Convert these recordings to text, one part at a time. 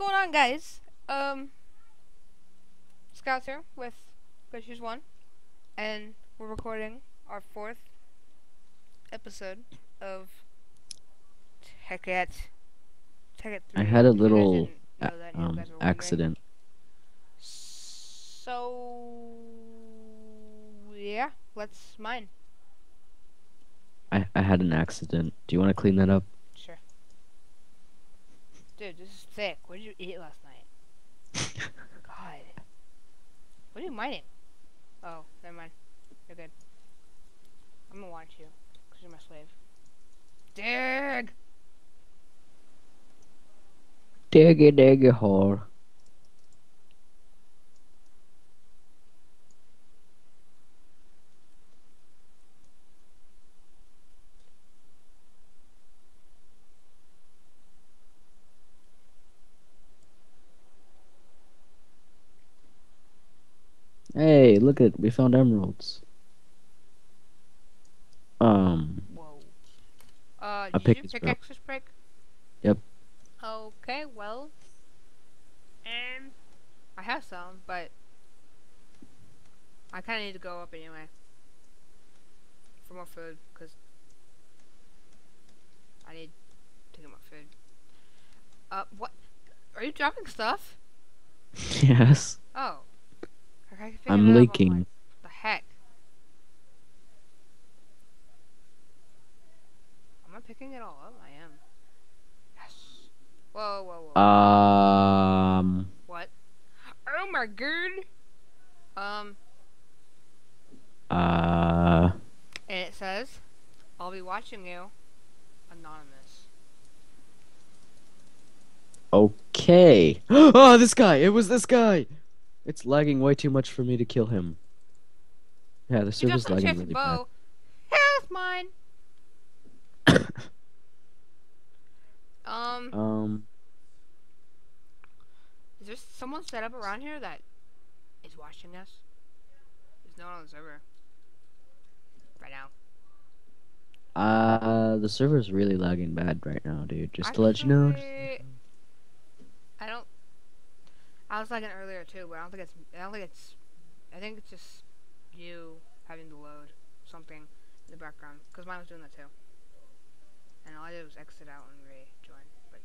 going on, guys? Scouts here with goodcheez1, and we're recording our 4th episode of Tekkit. I had a little accident. So yeah, let's mine. I had an accident. Do you want to clean that up? Sure. Dude, this is thick. What did you eat last night? God. What are you mining? Oh, never mind. You're good. I'm gonna watch you, because you're my slave. Dig! Diggy diggy hole. Hey, look at, we found emeralds. Whoa. Did you pickaxe this break? Yep. Okay, well. I have some, but I kinda need to go up anyway. For more food, cause I need to get more food. What? Are you dropping stuff? Yes. Oh. I'm leaking. What the heck? Am I picking it all up? I am. Yes. Whoa, whoa, whoa. What? Oh my god. And it says, "I'll be watching you, anonymous." Okay. Oh, this guy. It was this guy. It's lagging way too much for me to kill him. Yeah, the server's lagging really bad. Half mine. Is there someone set up around here that is watching us? There's no one on the server right now. The server's really lagging bad right now, dude. Just to let you know. I don't. I was lagging earlier too, but I think it's just you having to load something in the background, because mine was doing that too. And all I did was exit out and rejoin. But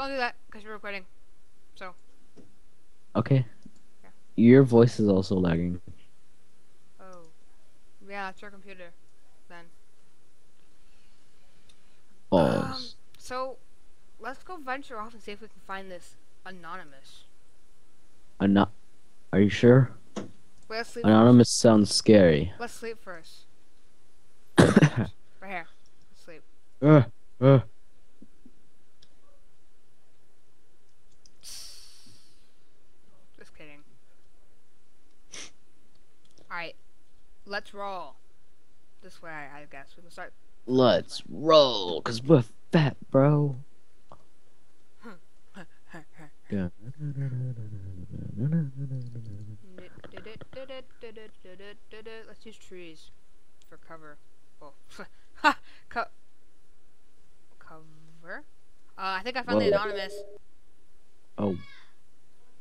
don't do that, because you're recording. So. Okay. Yeah. Your voice is also lagging. Oh. Yeah, it's your computer. Then. Oh. So, let's go venture off and see if we can find this anonymous. Are you sure? Let's sleep anonymous first. Sounds scary. Let's sleep first. Right here. Let's sleep. Just kidding. Alright. Let's roll. This way, I guess. We can start. Let's roll, because we're fat, bro. Yeah. Let's use trees for cover. Oh, ha! Cover? I think I found the anonymous. Oh,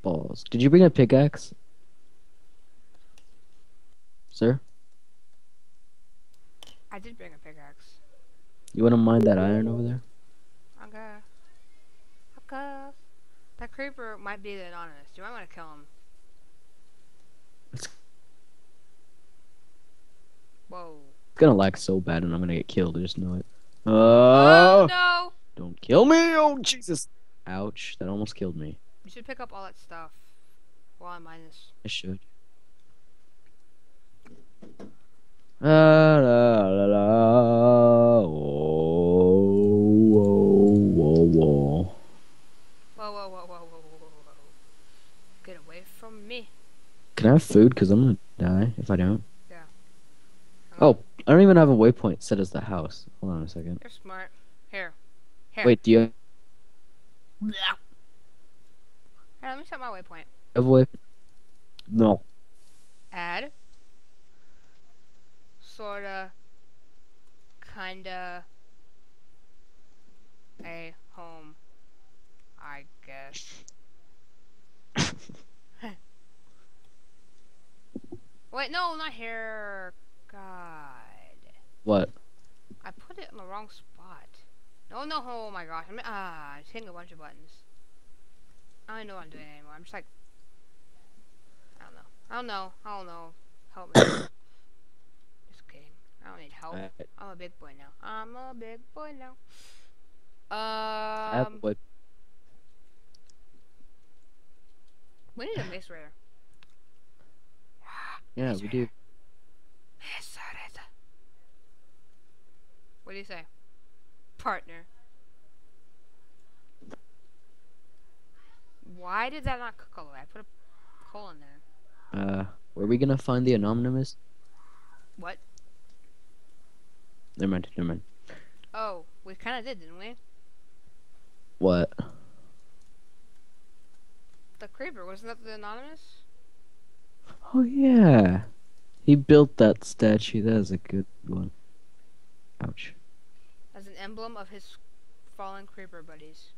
balls! Did you bring a pickaxe, sir? I did bring a pickaxe. You wanna mine that iron over there? Okay. Okay. That creeper might be the anonymous. You might want to kill him. Whoa. It's gonna lag so bad and I'm gonna get killed. I just know it. Oh no! Don't kill me! Oh Jesus! Ouch, that almost killed me. You should pick up all that stuff while I'm mining this. I should. Get away from me. Can I have food? Because I'm going to die if I don't. Yeah. Oh, I don't even have a waypoint set as the house. Hold on a second. You're smart. Here. Wait, do you have... Yeah. Hey, let me set my waypoint. No. Add. Sorta. Kinda. A home. I guess. trash. Wait, no, not here. God. What? I put it in the wrong spot. No, no, oh my gosh. I'm hitting a bunch of buttons. I don't know what I'm doing anymore. I'm just like... I don't know. Help me. Just kidding. I don't need help. I'm a big boy now. Wood. We need a mace raider. Yeah, mace raider. We do. Mace raider. What do you say? Partner. Why did that not cook all the way? I put a coal in there. Were we gonna find the anonymous? What? Never mind. Oh, we kind of did, didn't we? What? The creeper, wasn't that the anonymous? Oh yeah, he built that statue. That was a good one. Ouch. As an emblem of his fallen creeper buddies.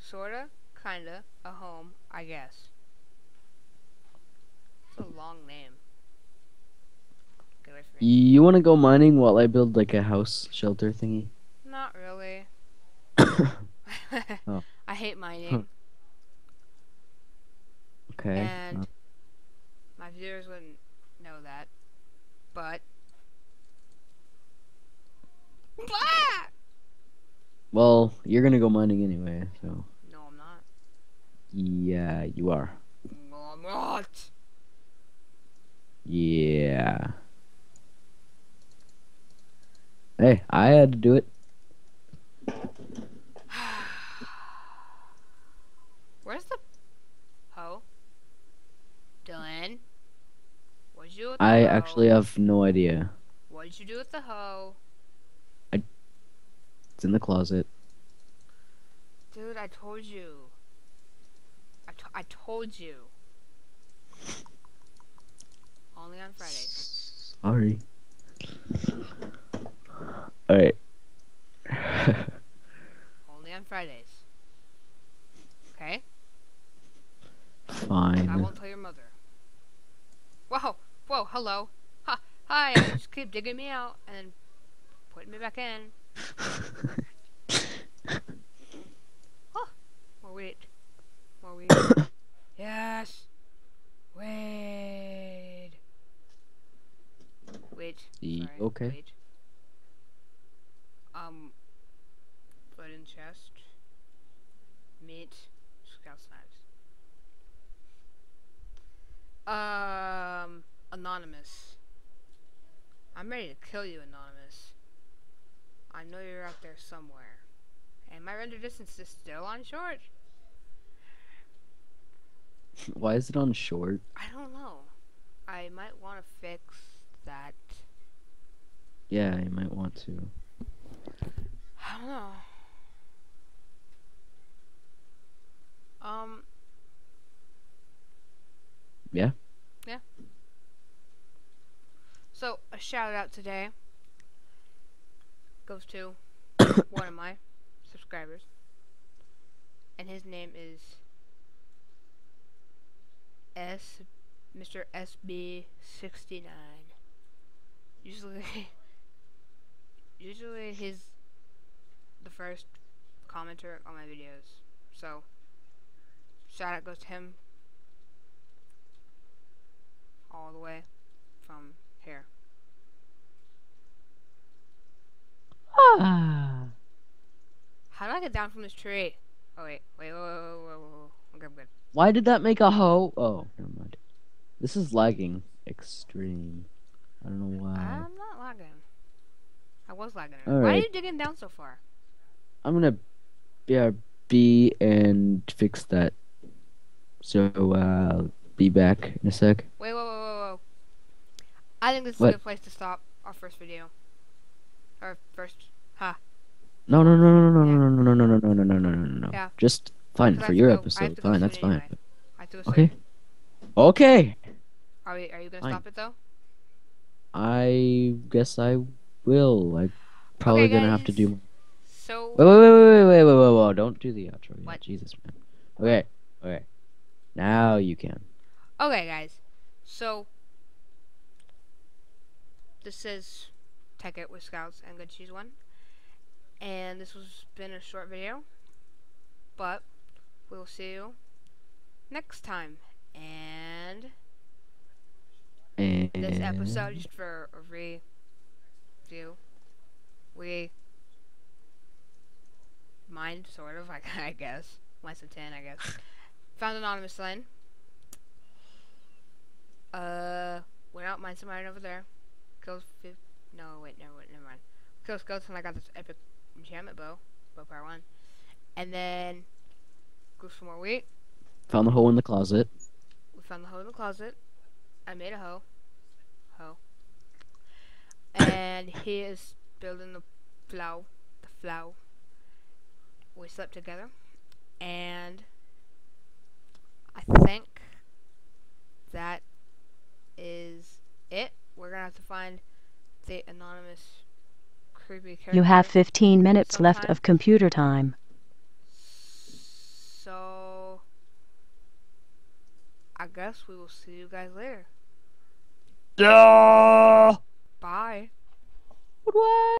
Sorta, kinda, a home, I guess. It's a long name. You wanna go mining while I build like a house shelter thingy? Not really. Oh. I hate mining. Okay. And my viewers wouldn't know that, but. Ah! Well, you're gonna go mining anyway, so. No, I'm not. Yeah, you are. No, I'm not. Yeah. Hey, I had to do it. Where's the hoe? Dylan? What'd you do with the hoe? I actually have no idea. What'd you do with the hoe? It's in the closet. Dude, I told you. I told you. Only on Fridays. Sorry. Alright. Only on Fridays. Okay? Fine. I won't tell your mother. Whoa! Whoa, hello. Hi, just keep digging me out and putting me back in. Oh, more weed. Yes. Wait. Sorry. Okay. Wait. Wooden chest. Meat. Scout's knives. Anonymous. I'm ready to kill you, Anonymous. I know you're out there somewhere. And my render distance is still on short. Why is it on short? I don't know. I might want to fix that. Yeah, I might want to. I don't know. Yeah? Yeah. So, a shout out today goes to one of my subscribers, and his name is Mr. SB69. Usually he's the first commenter on my videos, so shout out goes to him all the way from here. Ah. How do I get down from this tree? Oh wait, whoa. Okay, I'm good. Why did that make a hoe? Oh, never mind. This is lagging extreme. I don't know why. I'm not lagging. I was lagging. Right. Why are you digging down so far? I'm gonna BRB and fix that. So I'll be back in a sec. Wait, whoa. I think this is a good place to stop our first video. Or first, huh? No. Yeah. Just fine for your episode. Fine, that's fine. Okay. Okay. Are you gonna stop it though? I guess I will. I Probably okay, gonna have to do. So. Wait! Don't do the outro. What? Jesus, man. Okay. Now you can. Okay, guys. So this is Tekkit with Scouts and goodcheez1, and this has been a short video, but we'll see you next time. And this episode is for a review. We mined, sort of, I guess. Less than 10, I guess. Found an anonymous lane. Went out, mined somebody over there. Kills 50. No, wait, never mind. Kills Ghosts, and I got this epic enchantment bow. Bow power 1. And then, grew some more wheat. Found the hole in the closet. We found the hole in the closet. I made a hoe. And he is building the plow. We slept together. And I think that is it. We're gonna have to find the anonymous creepy character. You have 15 minutes left of computer time. So I guess we will see you guys later. Duh! Bye. What?